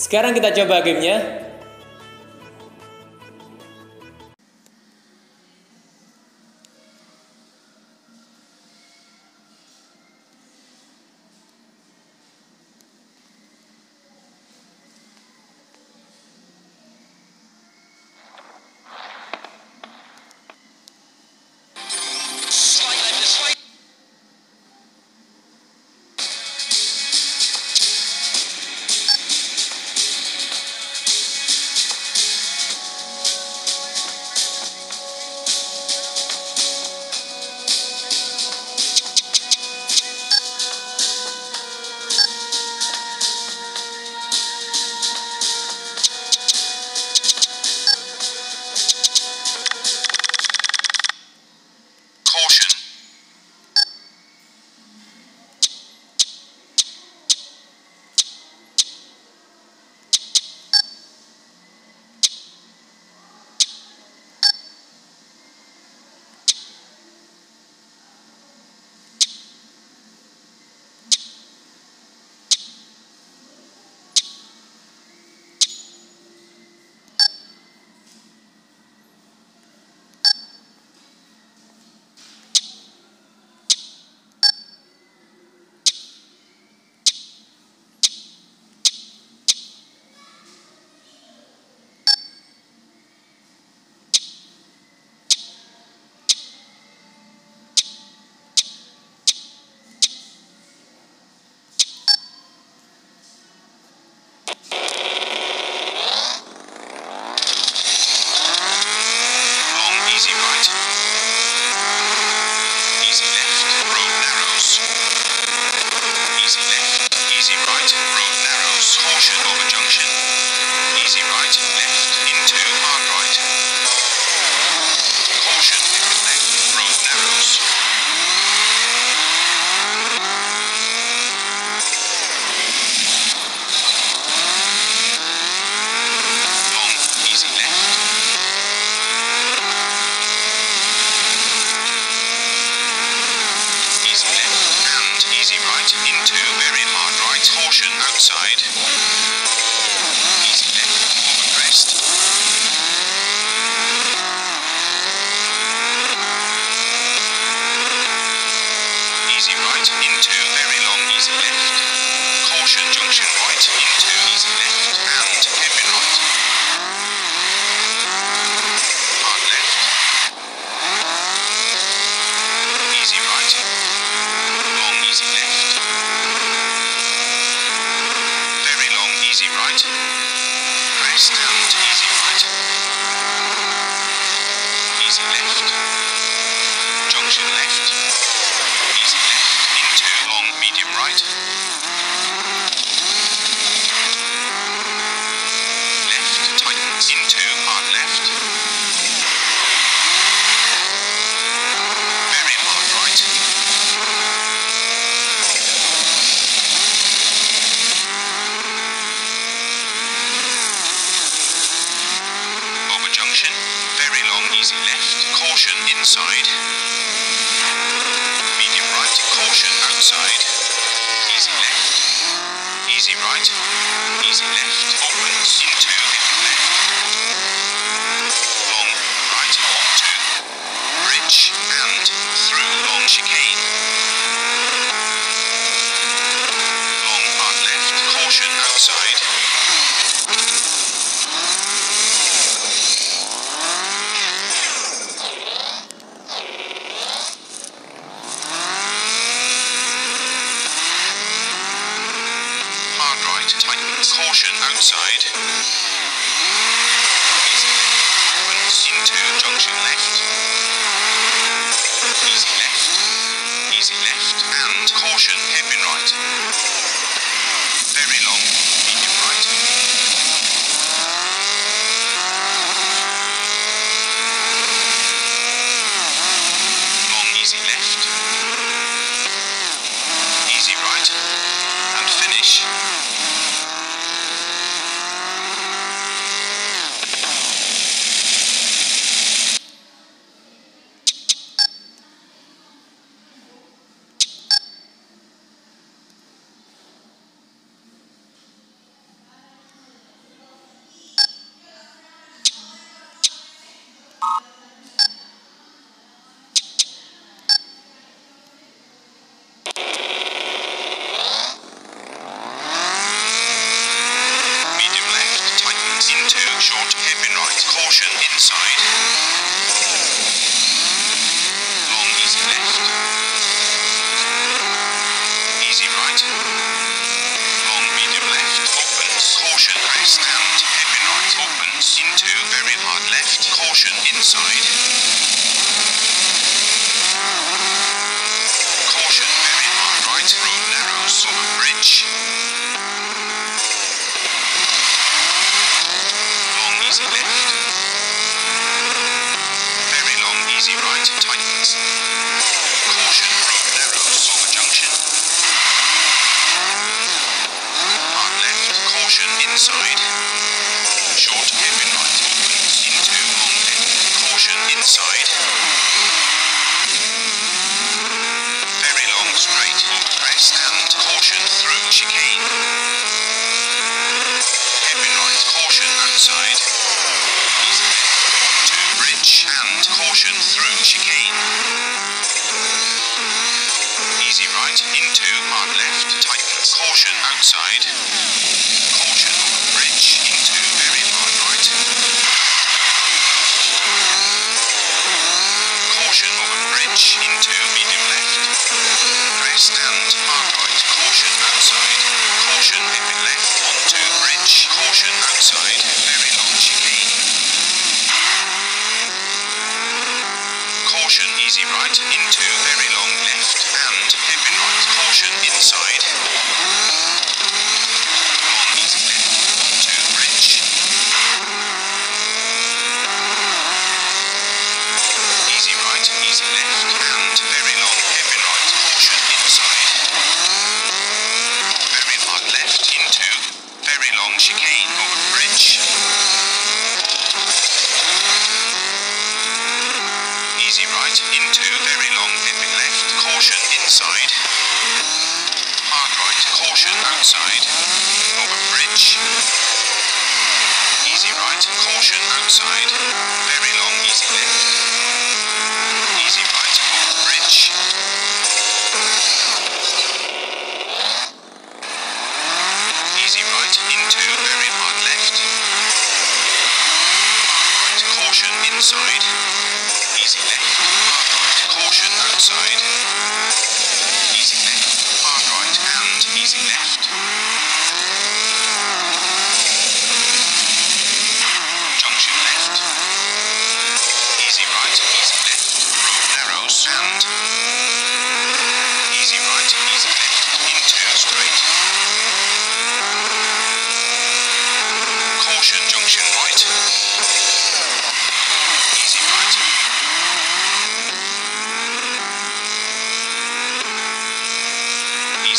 Sekarang kita coba gamenya.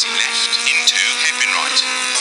Left into hairpin right.